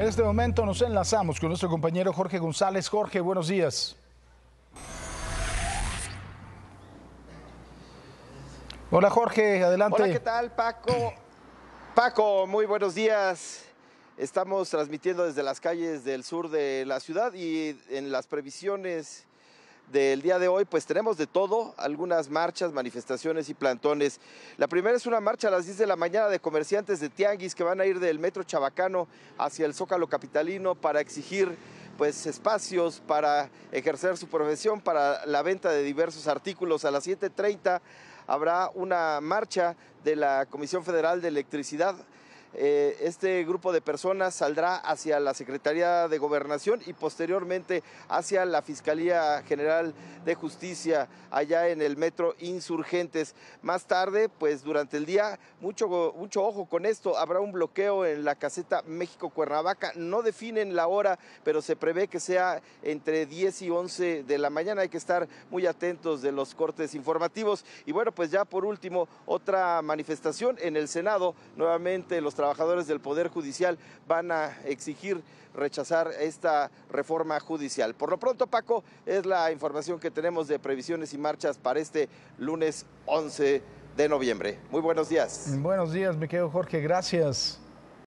En este momento nos enlazamos con nuestro compañero Jorge González. Jorge, buenos días. Hola Jorge, adelante. Hola, ¿qué tal, Paco? Paco, muy buenos días. Estamos transmitiendo desde las calles del sur de la ciudad y en las previsiones del día de hoy, pues tenemos de todo, algunas marchas, manifestaciones y plantones. La primera es una marcha a las 10 de la mañana de comerciantes de Tianguis que van a ir del metro Chabacano hacia el Zócalo Capitalino para exigir pues espacios para ejercer su profesión, para la venta de diversos artículos. A las 7:30 habrá una marcha de la Comisión Federal de Electricidad. Este grupo de personas saldrá hacia la Secretaría de Gobernación y posteriormente hacia la Fiscalía General de Justicia, allá en el Metro Insurgentes. Más tarde, pues durante el día, mucho ojo con esto, habrá un bloqueo en la caseta México-Cuernavaca. No definen la hora, pero se prevé que sea entre 10 y 11 de la mañana. Hay que estar muy atentos de los cortes informativos. Y bueno, pues ya por último, otra manifestación en el Senado, nuevamente los trabajadores del Poder Judicial van a exigir rechazar esta reforma judicial. Por lo pronto, Paco, es la información que tenemos de previsiones y marchas para este lunes 11 de noviembre. Muy buenos días. Buenos días, mi querido Jorge, gracias.